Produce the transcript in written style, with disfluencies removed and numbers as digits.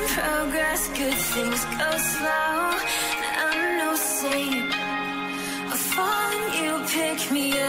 in progress, good things go slow. I'm no saint, I fall and you pick me up.